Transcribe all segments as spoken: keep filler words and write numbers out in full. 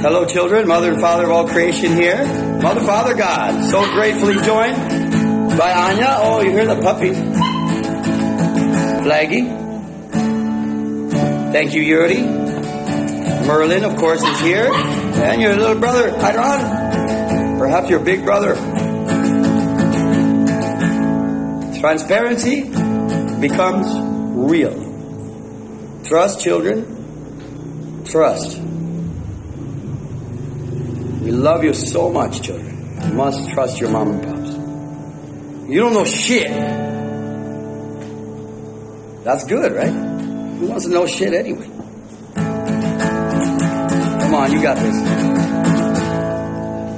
Hello, children, Mother and Father of all creation here. Mother, Father, God, so gratefully joined by Anya. Oh, you hear the puppy. Flaggy. Thank you, Yuri. Merlin, of course, is here. And your little brother, Tyron. Perhaps your big brother. Transparency becomes real. Trust, children. Trust. We love you so much, children. You must trust your mom and pops. You don't know shit. That's good, right? Who wants to know shit anyway? Come on, you got this.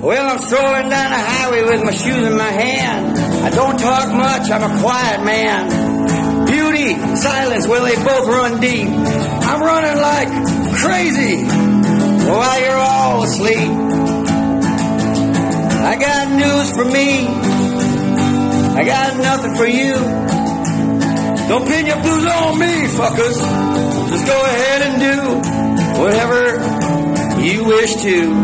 Well, I'm strolling down the highway with my shoes in my hand. I don't talk much, I'm a quiet man. Beauty, silence, well, they both run deep. I'm running like crazy while you're all asleep. I got news for me, I got nothing for you. Don't pin your blues on me, fuckers. Just go ahead and do whatever you wish to.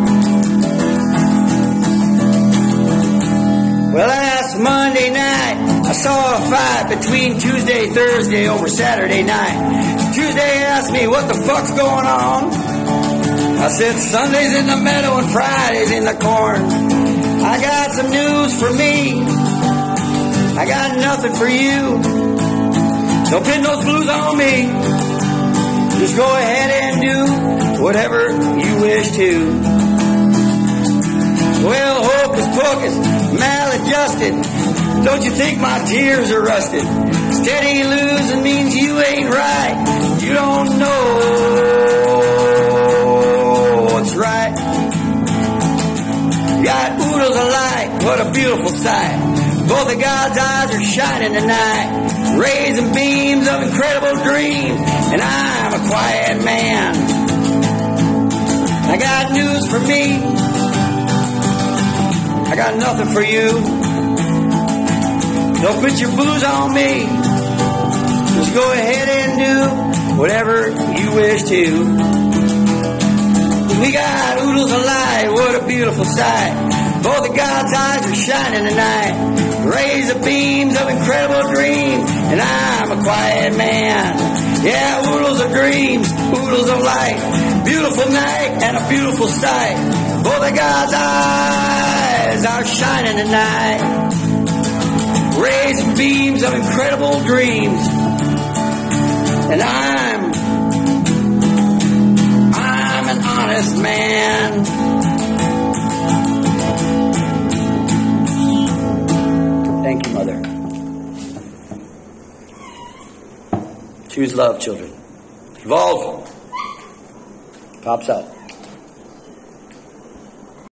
Well, last Monday night I saw a fight between Tuesday, Thursday over Saturday night. Tuesday asked me what the fuck's going on. I said Sunday's in the meadow and Friday's in the corn. I got some news for me, I got nothing for you. Don't pin those blues on me, just go ahead and do whatever you wish to. Well, hocus pocus, maladjusted, don't you think my tears are rusted? Steady losing means you ain't right, you don't know what's right. Got oodles alike, what a beautiful sight. Both of God's eyes are shining tonight, raising beams of incredible dreams. And I'm a quiet man. I got news for me, I got nothing for you. Don't put your blues on me, just go ahead and do whatever you wish to. We got oodles of light, what a beautiful sight. Both of God's eyes are shining tonight, raise the beams of incredible dreams. And I'm a quiet man. Yeah, oodles of dreams, oodles of light. Beautiful night and a beautiful sight. Both of God's eyes are shining tonight, raise the beams of incredible dreams. And I'm an honest man. Thank you, Mother. Choose love, children. Evolve. Pops out.